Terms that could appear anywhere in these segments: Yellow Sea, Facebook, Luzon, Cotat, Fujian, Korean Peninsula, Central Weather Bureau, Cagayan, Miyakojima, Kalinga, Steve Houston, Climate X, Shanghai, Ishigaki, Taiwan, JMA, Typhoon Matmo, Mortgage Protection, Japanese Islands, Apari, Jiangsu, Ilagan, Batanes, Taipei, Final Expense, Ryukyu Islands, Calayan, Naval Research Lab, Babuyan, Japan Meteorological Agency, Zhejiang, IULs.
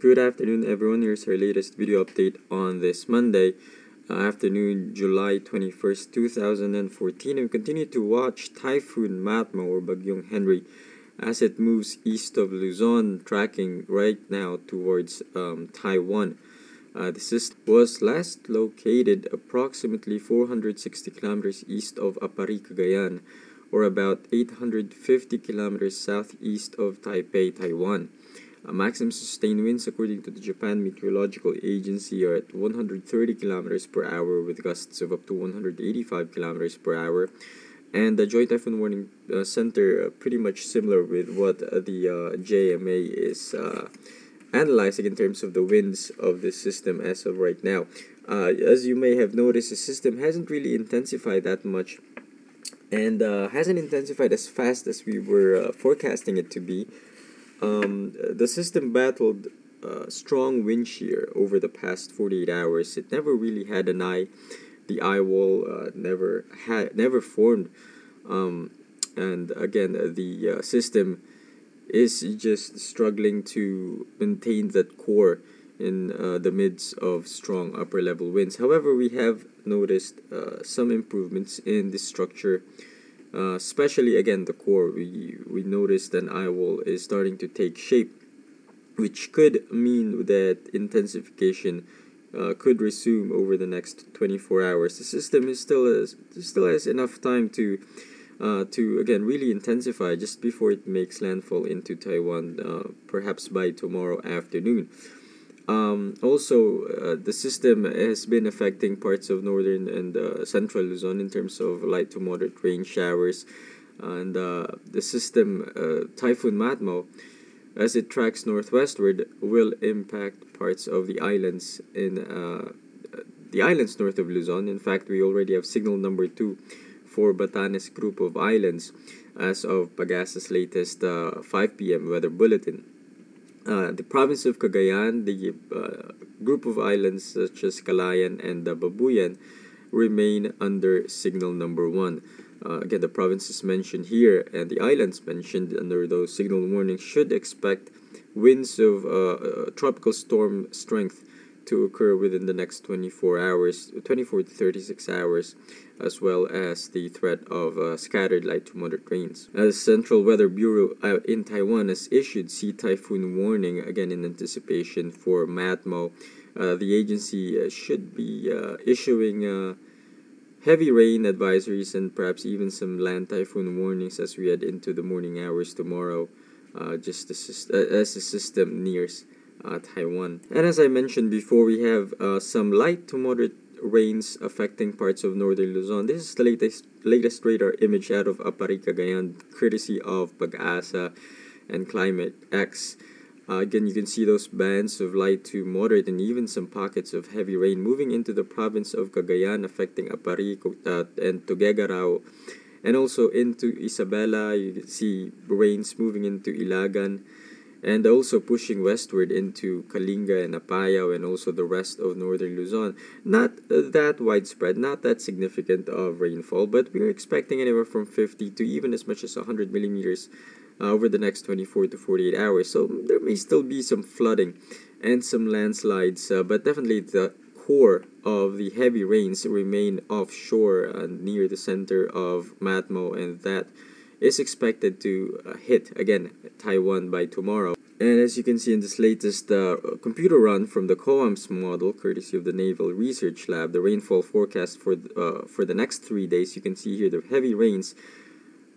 Good afternoon, everyone. Here's our latest video update on this Monday afternoon, July 21st, 2014. And we continue to watch Typhoon Matmo or Bagyong Henry as it moves east of Luzon, tracking right now towards Taiwan. The system was last located approximately 460 kilometers east of Apari, Cagayan, or about 850 kilometers southeast of Taipei, Taiwan. Maximum sustained winds, according to the Japan Meteorological Agency, are at 130 kilometers per hour with gusts of up to 185 kilometers per hour. And the Joint Typhoon Warning Center, pretty much similar with what the JMA is analyzing in terms of the winds of this system as of right now. As you may have noticed, the system hasn't really intensified that much and hasn't intensified as fast as we were forecasting it to be. The system battled strong wind shear over the past 48 hours. It never really had an eye. The eye wall never formed, and again the system is just struggling to maintain that core in the midst of strong upper level winds. However, we have noticed some improvements in the structure. Especially again the core, we noticed an eye wall is starting to take shape, which could mean that intensification could resume over the next 24 hours. The system is still has enough time to again really intensify just before it makes landfall into Taiwan, perhaps by tomorrow afternoon. Also, the system has been affecting parts of northern and central Luzon in terms of light to moderate rain showers. And the system, Typhoon Matmo, as it tracks northwestward, will impact parts of the islands in the islands north of Luzon. In fact, we already have signal number 2 for Batanes group of islands as of Pagasa's latest 5 p.m. weather bulletin. The province of Cagayan, the group of islands such as Calayan and Babuyan remain under signal number 1. Again, the provinces mentioned here and the islands mentioned under those signal warnings should expect winds of tropical storm strength to occur within the next 24 to 36 hours, as well as the threat of scattered light to moderate rains. As Central Weather Bureau in Taiwan has issued sea typhoon warning, again in anticipation for Matmo, the agency should be issuing heavy rain advisories and perhaps even some land typhoon warnings as we head into the morning hours tomorrow, just as the system nears Taiwan. And as I mentioned before, we have some light to moderate rains affecting parts of northern Luzon. This is the latest radar image out of Apari, Cagayan, courtesy of Pagasa and Climate X. Again, you can see those bands of light to moderate and even some pockets of heavy rain moving into the province of Cagayan, affecting Apari, Cotat, and Tuguegarao, and also into Isabela. You can see rains moving into Ilagan, and also pushing westward into Kalinga and Apayao and also the rest of northern Luzon. Not that widespread, not that significant of rainfall, but we're expecting anywhere from 50 to even as much as 100 millimeters over the next 24 to 48 hours. So there may still be some flooding and some landslides, but definitely the core of the heavy rains remain offshore near the center of Matmo, and that is expected to hit, again, Taiwan by tomorrow. And as you can see in this latest computer run from the COAMS model, courtesy of the Naval Research Lab, the rainfall forecast for the next 3 days, you can see here the heavy rains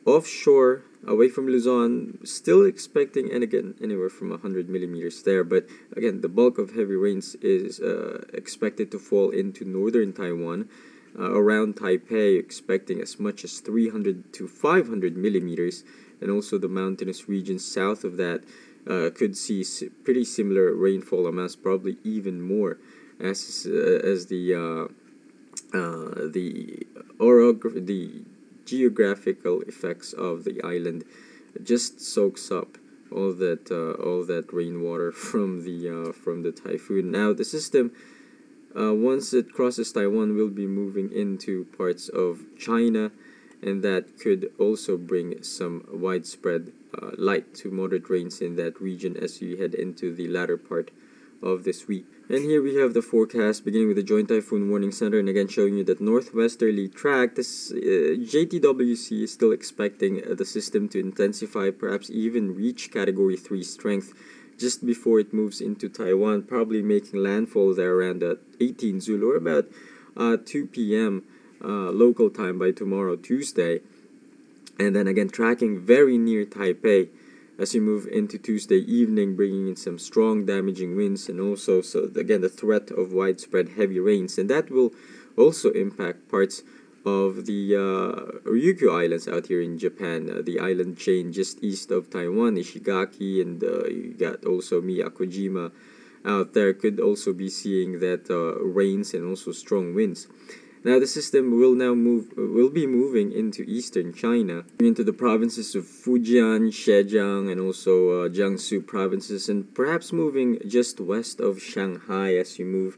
offshore, away from Luzon, still expecting, and again, anywhere from 100 millimeters there. But again, the bulk of heavy rains is expected to fall into northern Taiwan. Around Taipei, expecting as much as 300 to 500 millimeters, and also the mountainous regions south of that could see pretty similar rainfall amounts, probably even more, as the geographical effects of the island just soaks up all that rainwater from the typhoon. Now the system, once it crosses Taiwan, will be moving into parts of China, and that could also bring some widespread light to moderate rains in that region as we head into the latter part of this week. And here we have the forecast, beginning with the Joint Typhoon Warning Center, and again showing you that northwesterly track. This JTWC is still expecting the system to intensify, perhaps even reach Category 3 strength just before it moves into Taiwan, probably making landfall there around 18 Zulu, or about 2 p.m. Local time by tomorrow, Tuesday. And then again tracking very near Taipei as you move into Tuesday evening, bringing in some strong damaging winds, and also, so again, the threat of widespread heavy rains. And that will also impact parts of the Ryukyu Islands out here in Japan, the island chain just east of Taiwan, Ishigaki, and you got also Miyakojima out there. Could also be seeing that rains and also strong winds. Now the system will now be moving into eastern China, into the provinces of Fujian, Zhejiang, and also Jiangsu provinces, and perhaps moving just west of Shanghai as you move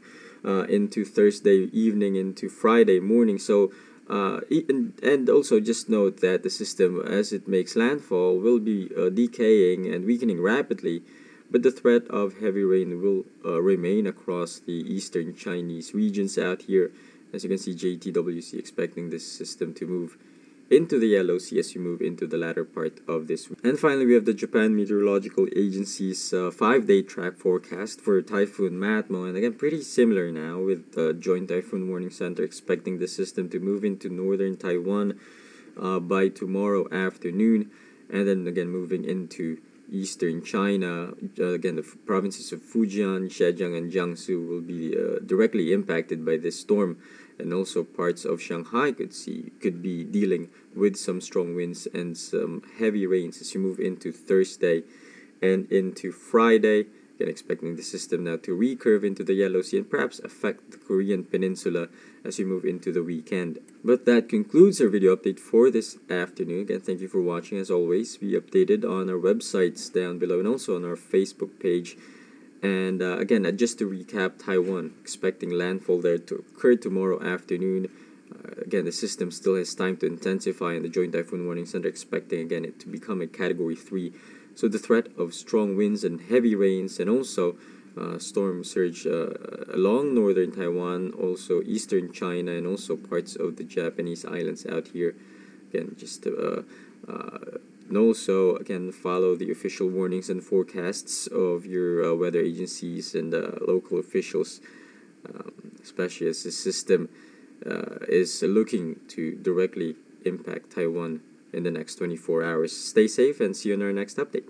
into Thursday evening into Friday morning. So and also just note that the system, as it makes landfall, will be decaying and weakening rapidly, but the threat of heavy rain will remain across the eastern Chinese regions out here. As you can see, JTWC expecting this system to move into the Yellow Sea as you move into the latter part of this week. And finally, we have the Japan Meteorological Agency's 5-day track forecast for Typhoon Matmo. And again, pretty similar now with the Joint Typhoon Warning Center expecting the system to move into northern Taiwan by tomorrow afternoon. And then again, moving into eastern China. Again, the provinces of Fujian, Zhejiang, and Jiangsu will be directly impacted by this storm, and also parts of Shanghai could be dealing with some strong winds and some heavy rains as you move into Thursday and into Friday. Again, expecting the system now to recurve into the Yellow Sea and perhaps affect the Korean Peninsula as you move into the weekend. But that concludes our video update for this afternoon. Again, thank you for watching. As always, be updated on our websites down below and also on our Facebook page. And again, just to recap, Taiwan expecting landfall there to occur tomorrow afternoon. Again, the system still has time to intensify, and the Joint Typhoon Warning Center expecting again it to become a Category 3. So the threat of strong winds and heavy rains, and also storm surge along northern Taiwan, also eastern China, and also parts of the Japanese islands out here. Again, just and also again follow the official warnings and forecasts of your weather agencies and local officials, especially as the system is looking to directly impact Taiwan in the next 24 hours. Stay safe and see you in our next update.